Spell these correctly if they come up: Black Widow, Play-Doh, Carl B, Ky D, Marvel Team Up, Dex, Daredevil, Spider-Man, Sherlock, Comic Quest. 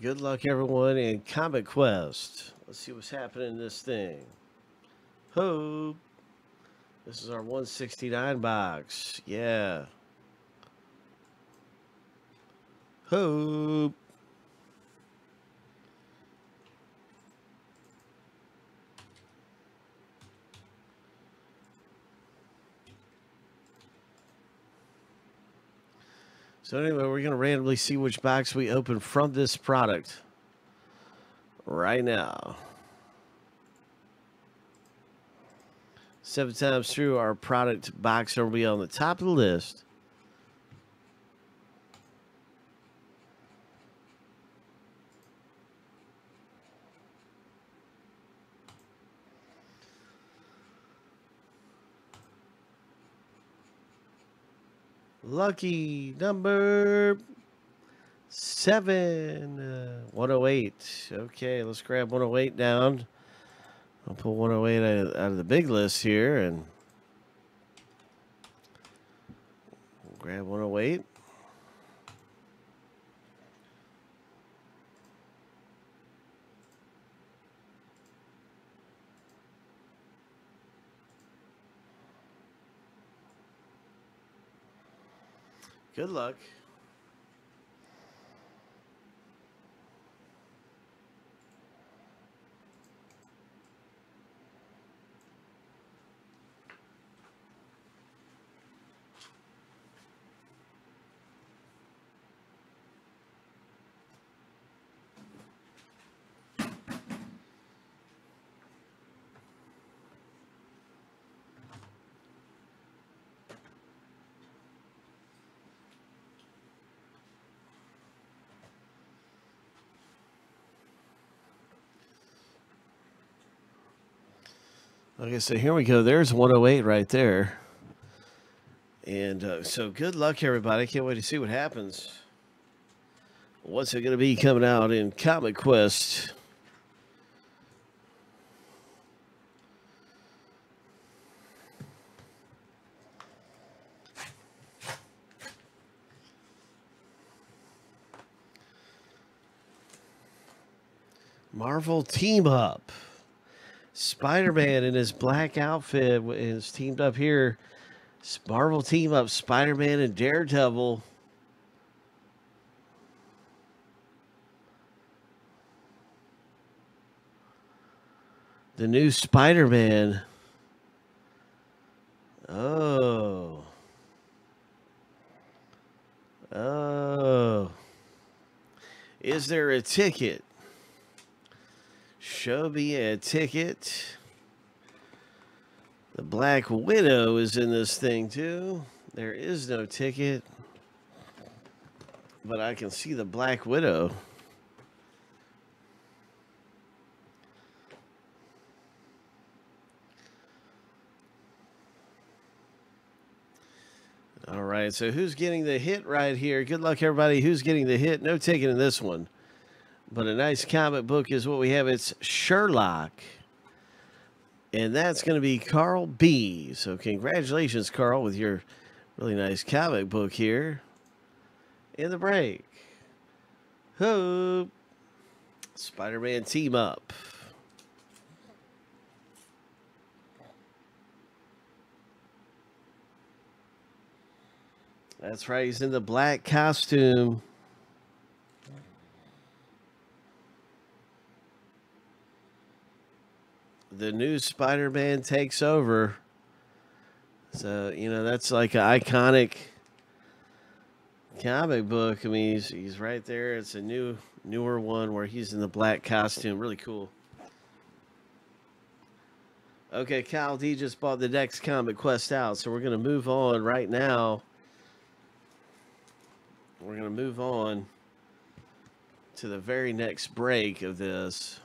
Good luck, everyone, in Comic Quest. Let's see what's happening in this thing. Hope. This is our 169 box. Yeah. Hope. So anyway, we're going to randomly see which box we open from this product right now. 7 times through, our product box will be on the top of the list. Lucky number 7, 108. Okay, let's grab 108 down. I'll pull 108 out of the big list here and grab 108. Good luck. Okay, so here we go. There's 108 right there. And so good luck, everybody. Can't wait to see what happens. What's it going to be coming out in Comic Quest? Marvel Team Up. Spider-Man in his black outfit is teamed up here. Marvel Team Up, Spider-Man and Daredevil. The new Spider-Man. Oh. Oh. Is there a ticket? Show me a ticket. The Black Widow is in this thing too. There is no ticket, but I can see the Black Widow. All right, so who's getting the hit right here? Good luck, everybody. Who's getting the hit? No ticket in this one. But a nice comic book is what we have. It's Sherlock. And that's going to be Carl B. So congratulations, Carl, with your really nice comic book here in the break. Hope. Spider-Man Team Up. That's right. He's in the black costume. The new Spider-Man takes over. So, you know, that's like an iconic comic book. I mean, he's right there. It's a newer one where he's in the black costume. Really cool. Okay, Ky D just bought the Dex Comic Quest out, so we're going to move on right now. We're going to move on to the very next break of this.